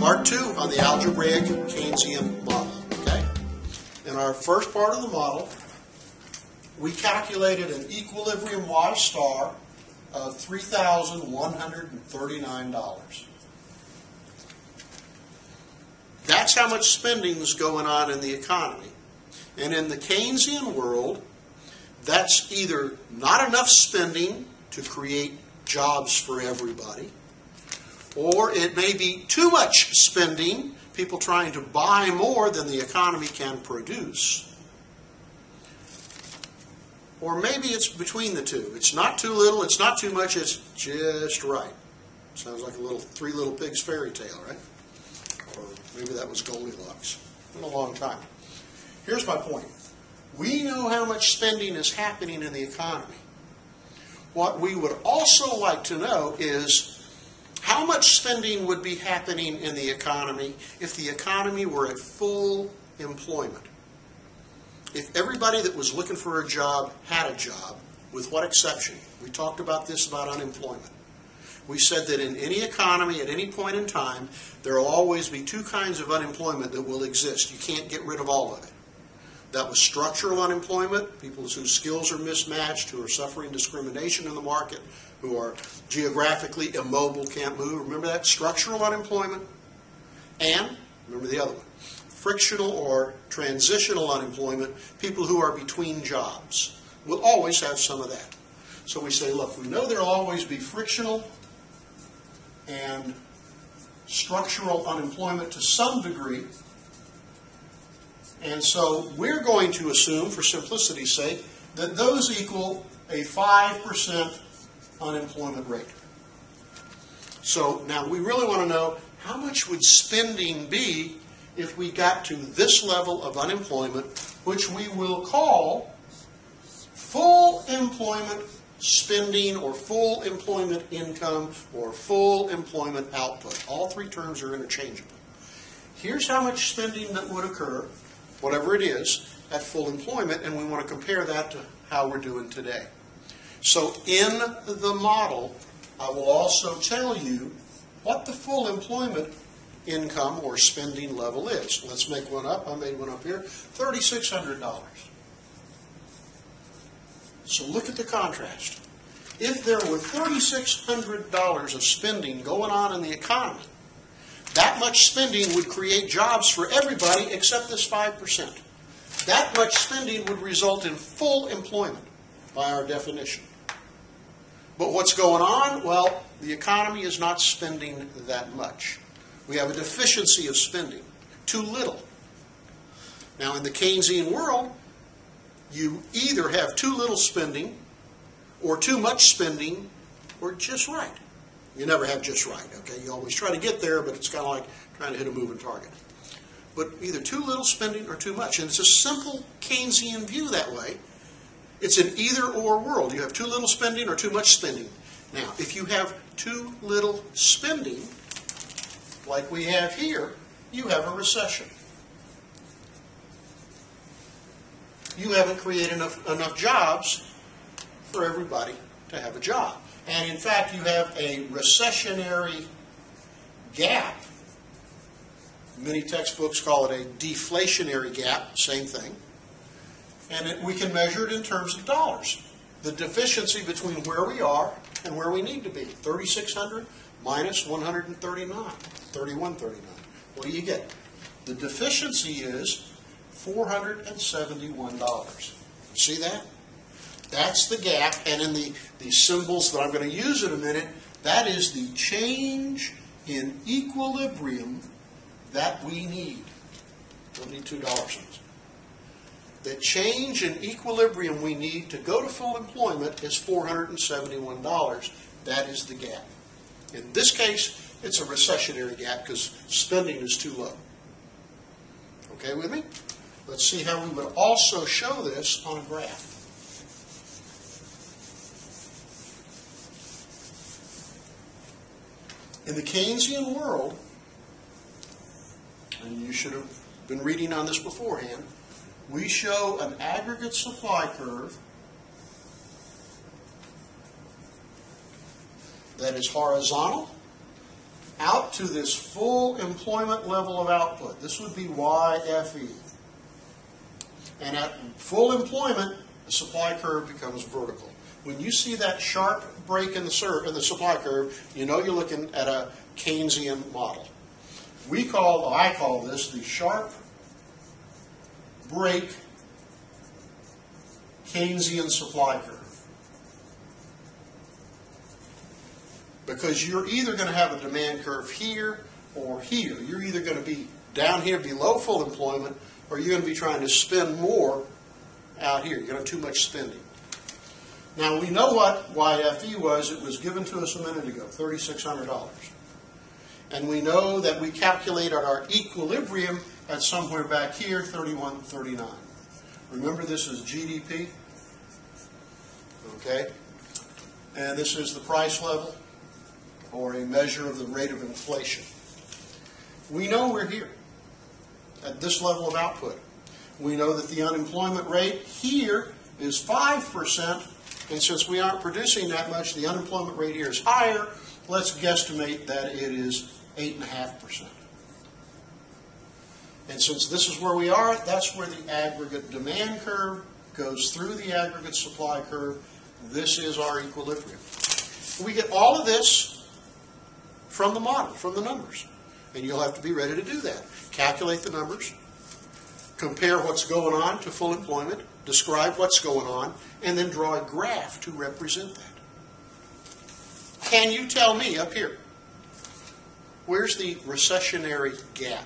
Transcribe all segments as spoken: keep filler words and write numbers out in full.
part two on the algebraic Keynesian model. Okay? In our first part of the model, we calculated an equilibrium Y star of three thousand one hundred thirty-nine dollars. That's how much spending is going on in the economy. And in the Keynesian world, that's either not enough spending to create jobs for everybody, or it may be too much spending, people trying to buy more than the economy can produce. Or maybe it's between the two. It's not too little, it's not too much, it's just right. Sounds like a little Three Little Pigs fairy tale, right? Or maybe that was Goldilocks. It's been a long time. Here's my point. We know how much spending is happening in the economy. What we would also like to know is how much spending would be happening in the economy if the economy were at full employment. If everybody that was looking for a job had a job, with what exception? We talked about this about unemployment. We said that in any economy, at any point in time, there will always be two kinds of unemployment that will exist. You can't get rid of all of it. That was structural unemployment, people whose skills are mismatched, who are suffering discrimination in the market, who are geographically immobile, can't move. Remember that? Structural unemployment. And, remember the other one, frictional or transitional unemployment, people who are between jobs. We'll always have some of that. So we say, look, we know there will always be frictional and structural unemployment to some degree. And so we're going to assume, for simplicity's sake, that those equal a five percent unemployment rate. So now we really want to know how much would spending be if we got to this level of unemployment, which we will call full employment spending or full employment income or full employment output. All three terms are interchangeable. Here's how much spending that would occur, whatever it is, at full employment, and we want to compare that to how we're doing today. So in the model, I will also tell you what the full employment income or spending level is. Let's make one up. I made one up here. three thousand six hundred dollars. So look at the contrast. If there were three thousand six hundred dollars of spending going on in the economy, that much spending would create jobs for everybody except this five percent. That much spending would result in full employment by our definition. But what's going on? Well, the economy is not spending that much. We have a deficiency of spending, too little. Now, in the Keynesian world, you either have too little spending or too much spending or just right. You never have just right, okay? You always try to get there, but it's kind of like trying to hit a moving target. But either too little spending or too much. And it's a simple Keynesian view that way. It's an either-or world. You have too little spending or too much spending. Now, if you have too little spending, like we have here, you have a recession. You haven't created enough, enough jobs for everybody to have a job. And in fact, you have a recessionary gap. Many textbooks call it a deflationary gap, same thing. And it, we can measure it in terms of dollars. The deficiency between where we are and where we need to be. three thousand six hundred minus one hundred thirty-nine, thirty-one thirty-nine. What do you get? The deficiency is four hundred seventy-one dollars. See that? That's the gap, and in the, the symbols that I'm going to use in a minute, that is the change in equilibrium that we need. We'll need two dollar signs. The change in equilibrium we need to go to full employment is four hundred seventy-one dollars. That is the gap. In this case, it's a recessionary gap because spending is too low. Okay with me? Let's see how we would also show this on a graph. In the Keynesian world, and you should have been reading on this beforehand, we show an aggregate supply curve that is horizontal out to this full employment level of output. This would be Y F E. And at full employment, the supply curve becomes vertical. When you see that sharp break in the, in the supply curve, you know you're looking at a Keynesian model. We call, or I call this the sharp break Keynesian supply curve. Because you're either going to have a demand curve here or here. You're either going to be down here below full employment, or you're going to be trying to spend more out here. You're going to have too much spending. Now, we know what Y F E was. It was given to us a minute ago, three thousand six hundred dollars. And we know that we calculated our equilibrium at somewhere back here, thirty-one thirty-nine. Remember, this is G D P. Okay? And this is the price level, or a measure of the rate of inflation. We know we're here at this level of output. We know that the unemployment rate here is five percent, and since we aren't producing that much, the unemployment rate here is higher. Let's guesstimate that it is eight point five percent. And since this is where we are, that's where the aggregate demand curve goes through the aggregate supply curve. This is our equilibrium. We get all of this from the model, from the numbers. And you'll have to be ready to do that. Calculate the numbers, compare what's going on to full employment, describe what's going on, and then draw a graph to represent that. Can you tell me up here, where's the recessionary gap?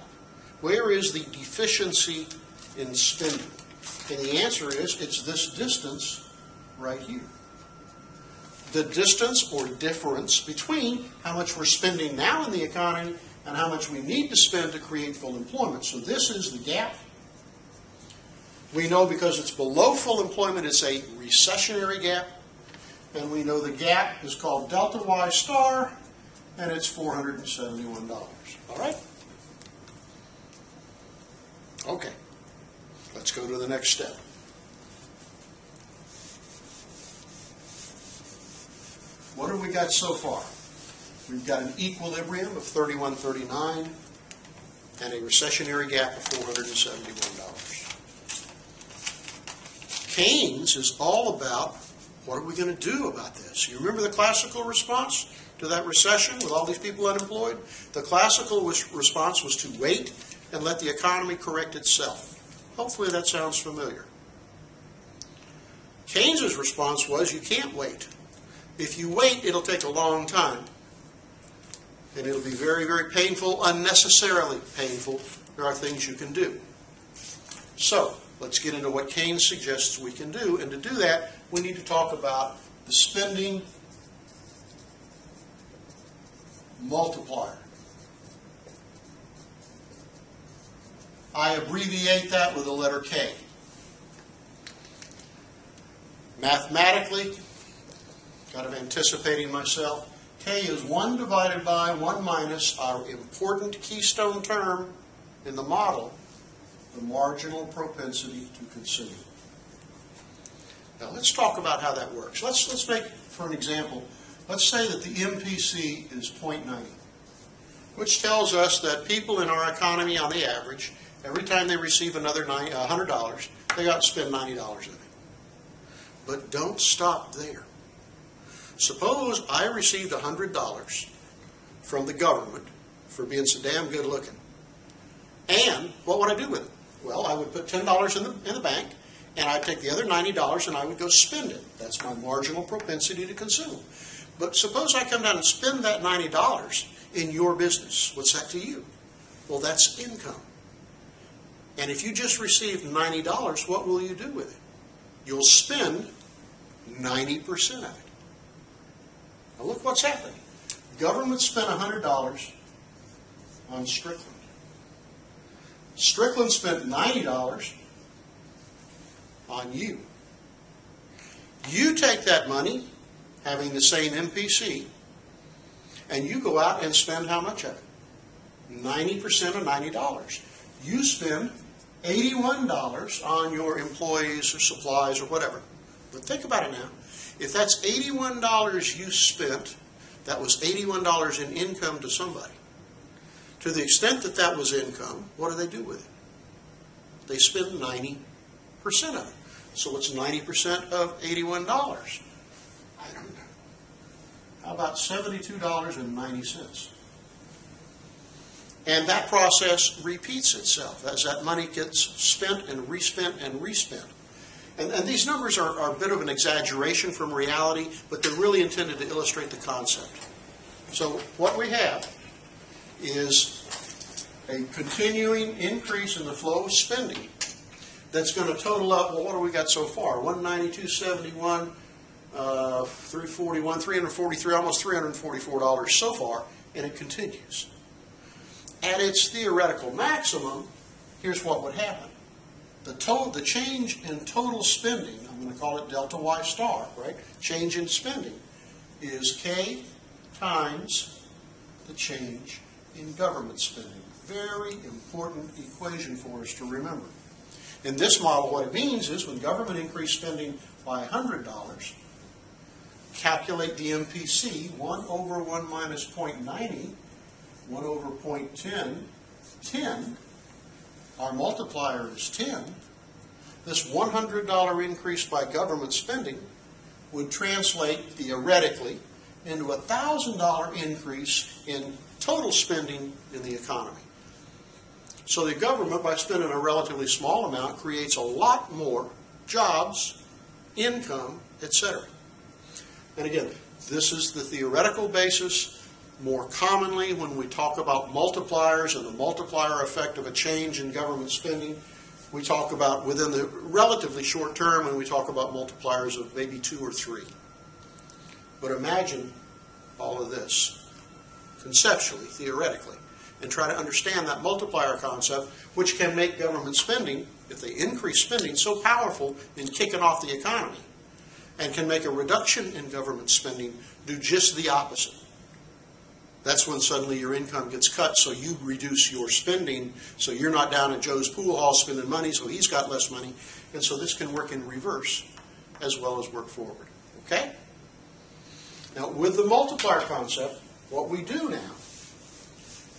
Where is the deficiency in spending? And the answer is, it's this distance right here. The distance or difference between how much we're spending now in the economy and how much we need to spend to create full employment. So this is the gap. We know because it's below full employment, it's a recessionary gap. And we know the gap is called delta Y star, and it's four hundred seventy-one dollars. All right? Okay. Let's go to the next step. What have we got so far? We've got an equilibrium of thirty-one thirty-nine and a recessionary gap of four hundred seventy-one dollars. Keynes is all about, what are we going to do about this? You remember the classical response to that recession with all these people unemployed? The classical response was to wait and let the economy correct itself. Hopefully that sounds familiar. Keynes's response was, you can't wait. If you wait, it'll take a long time, and it'll be very, very painful, unnecessarily painful. There are things you can do. So let's get into what Keynes suggests we can do, and to do that, we need to talk about the spending multiplier. I abbreviate that with the letter K. Mathematically, kind of anticipating myself, K is one divided by one minus our important keystone term in the model, the marginal propensity to consume. Now let's talk about how that works. Let's, let's make, for an example, let's say that the M P C is zero point nine zero, which tells us that people in our economy on the average, every time they receive another one hundred dollars, they got to spend ninety dollars of it. But don't stop there. Suppose I received one hundred dollars from the government for being so damn good looking. And what would I do with it? Well, I would put ten dollars in the, in the bank, and I'd take the other ninety dollars and I would go spend it. That's my marginal propensity to consume. But suppose I come down and spend that ninety dollars in your business. What's that to you? Well, that's income. And if you just received ninety dollars, what will you do with it? You'll spend ninety percent of it. Now look what's happening. Government spent one hundred dollars on Strickland. Strickland spent ninety dollars on you. You take that money, having the same M P C, and you go out and spend how much of it? ninety percent of ninety dollars. You spend eighty-one dollars on your employees or supplies or whatever. But think about it now. If that's eighty-one dollars you spent, that was eighty-one dollars in income to somebody. To the extent that that was income, what do they do with it? They spend ninety percent of it. So what's ninety percent of eighty-one dollars? I don't know. How about seventy-two dollars and ninety cents? And that process repeats itself as that money gets spent and respent and respent. And, and these numbers are, are a bit of an exaggeration from reality, but they're really intended to illustrate the concept. So what we have is a continuing increase in the flow of spending that's going to total up, well, what have we got so far? one ninety-two seventy-one uh, through forty-one, three hundred forty-three, almost three hundred forty-four dollars so far, and it continues. At its theoretical maximum, here's what would happen. The, total, the change in total spending, I'm going to call it delta Y star, right? Change in spending is K times the change in government spending. Very important equation for us to remember. In this model, what it means is when government increased spending by one hundred dollars, calculate the M P C, one over one minus zero point nine zero, one over zero point one zero, ten. Our multiplier is ten. This one hundred dollar increase by government spending would translate theoretically into a one thousand dollar increase in total spending in the economy. So the government, by spending a relatively small amount, creates a lot more jobs, income, et cetera. And again, this is the theoretical basis. More commonly, when we talk about multipliers and the multiplier effect of a change in government spending, we talk about within the relatively short term, and we talk about multipliers of maybe two or three. But imagine all of this, conceptually, theoretically, and try to understand that multiplier concept, which can make government spending, if they increase spending, so powerful in kicking off the economy, and can make a reduction in government spending do just the opposite. That's when suddenly your income gets cut, so you reduce your spending, so you're not down at Joe's pool hall spending money, so he's got less money. And so this can work in reverse as well as work forward, okay? Now, with the multiplier concept, what we do now,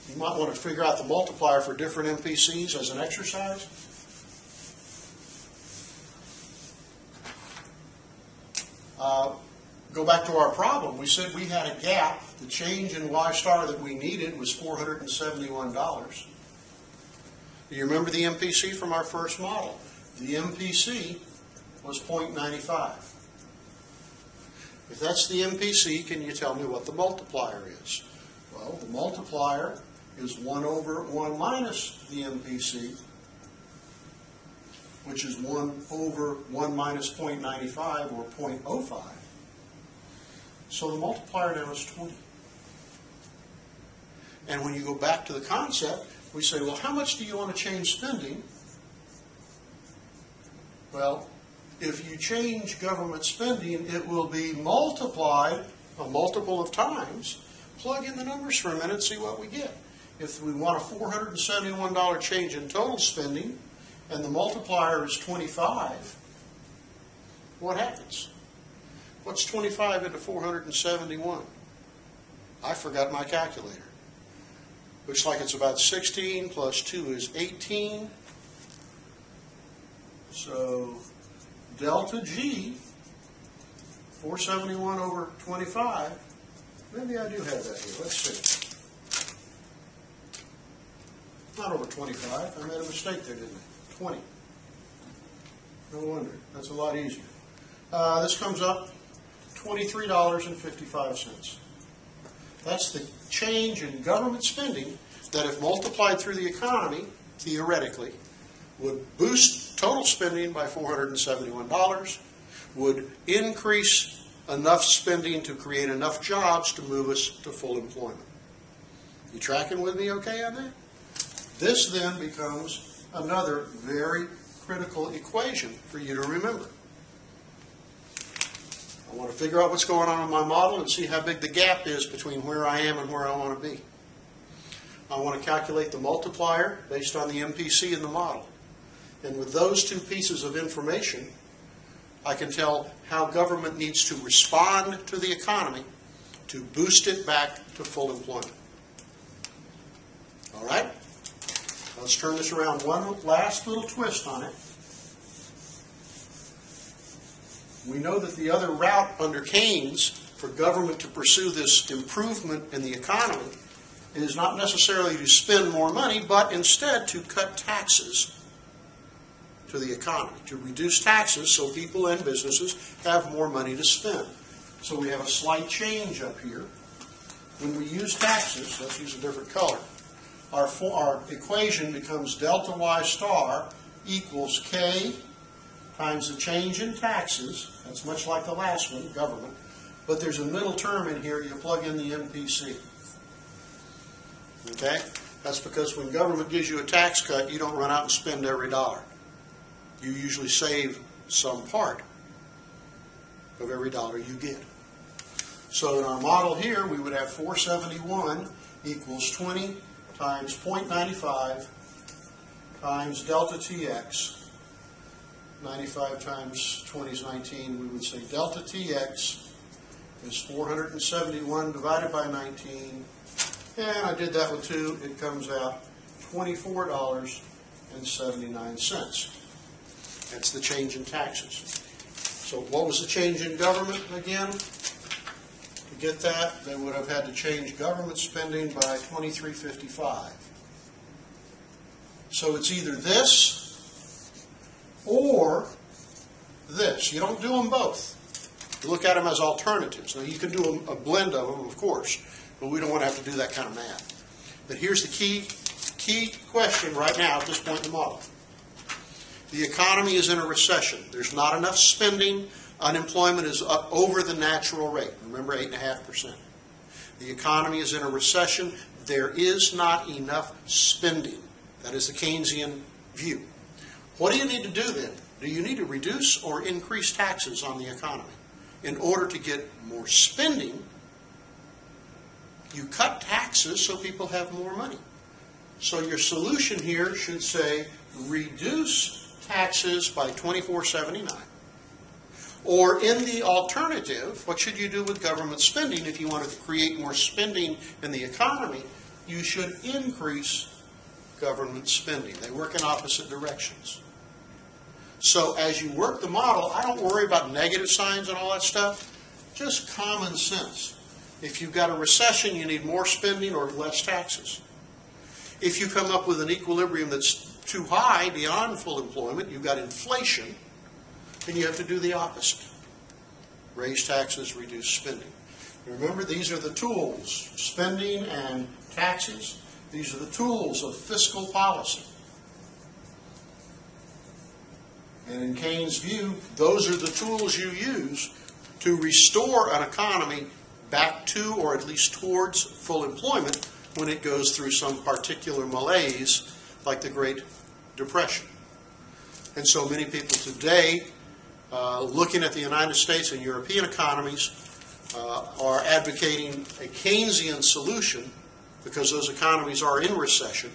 you might want to figure out the multiplier for different M P Cs as an exercise. Uh, Go back to our problem. We said we had a gap. The change in Y star that we needed was four hundred seventy-one dollars. Do you remember the M P C from our first model? The M P C was zero point nine five. If that's the M P C, can you tell me what the multiplier is? Well, the multiplier is one over one minus the M P C, which is one over one minus zero point nine five, or zero point zero five. So the multiplier now is twenty. And when you go back to the concept, we say, well, how much do you want to change spending? Well, if you change government spending, it will be multiplied a multiple of times. Plug in the numbers for a minute and see what we get. If we want a four hundred seventy-one dollar change in total spending, and the multiplier is twenty-five, what happens? What's twenty-five into four hundred seventy-one? I forgot my calculator. Looks like it's about sixteen plus two is eighteen. So delta G, four hundred seventy-one over twenty-five. Maybe I do have that here. Let's see. Not over twenty-five. I made a mistake there, didn't I? twenty. No wonder. That's a lot easier. Uh, this comes up twenty-three dollars and fifty-five cents. That's the change in government spending that, if multiplied through the economy, theoretically, would boost total spending by four hundred seventy-one dollars, would increase enough spending to create enough jobs to move us to full employment. You tracking with me okay on that? This then becomes another very critical equation for you to remember. I want to figure out what's going on in my model and see how big the gap is between where I am and where I want to be. I want to calculate the multiplier based on the M P C in the model. And with those two pieces of information, I can tell how government needs to respond to the economy to boost it back to full employment. All right? Let's turn this around. One last little twist on it. We know that the other route under Keynes for government to pursue this improvement in the economy is not necessarily to spend more money, but instead to cut taxes to the economy, to reduce taxes so people and businesses have more money to spend. So we have a slight change up here. When we use taxes, let's use a different color, our, for, our equation becomes delta y star equals k times the change in taxes. That's much like the last one, government. But there's a middle term in here, you plug in the M P C. Okay? That's because when government gives you a tax cut, you don't run out and spend every dollar. You usually save some part of every dollar you get. So in our model here, we would have four seventy-one equals twenty times zero point nine five times delta T X. ninety-five times twenty is nineteen. We would say delta T X is four hundred seventy-one divided by nineteen. And I did that with two. It comes out twenty-four dollars and seventy-nine cents. That's the change in taxes. So what was the change in government again? To get that, they would have had to change government spending by twenty-three fifty-five. So it's either this or this. You don't do them both. You look at them as alternatives. Now you can do a blend of them, of course, but we don't want to have to do that kind of math. But here's the key, key question right now at this point in the model. The economy is in a recession. There's not enough spending. Unemployment is up over the natural rate. Remember, eight point five percent. The economy is in a recession. There is not enough spending. That is the Keynesian view. What do you need to do then? Do you need to reduce or increase taxes on the economy? In order to get more spending, you cut taxes so people have more money. So your solution here should say reduce taxes by twenty-four dollars and seventy-nine cents. Or in the alternative, what should you do with government spending? If you wanted to create more spending in the economy, you should increase government spending. They work in opposite directions. So as you work the model, I don't worry about negative signs and all that stuff. Just common sense. If you've got a recession, you need more spending or less taxes. If you come up with an equilibrium that's too high beyond full employment, you've got inflation, then you have to do the opposite. Raise taxes, reduce spending. Remember, these are the tools, spending and taxes. These are the tools of fiscal policy. And in Keynes' view, those are the tools you use to restore an economy back to or at least towards full employment when it goes through some particular malaise like the Great Depression. And so many people today, uh, looking at the United States and European economies, uh, are advocating a Keynesian solution because those economies are in recession,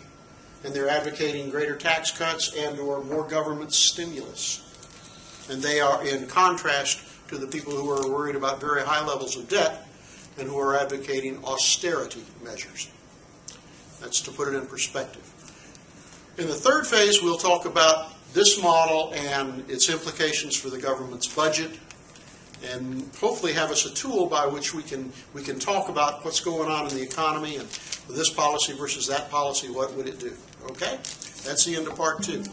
and they're advocating greater tax cuts and or more government stimulus. And they are in contrast to the people who are worried about very high levels of debt and who are advocating austerity measures. That's to put it in perspective. In the third phase, we'll talk about this model and its implications for the government's budget, and hopefully have us a tool by which we can, we can talk about what's going on in the economy and this policy versus that policy, what would it do? Okay? That's the end of part two.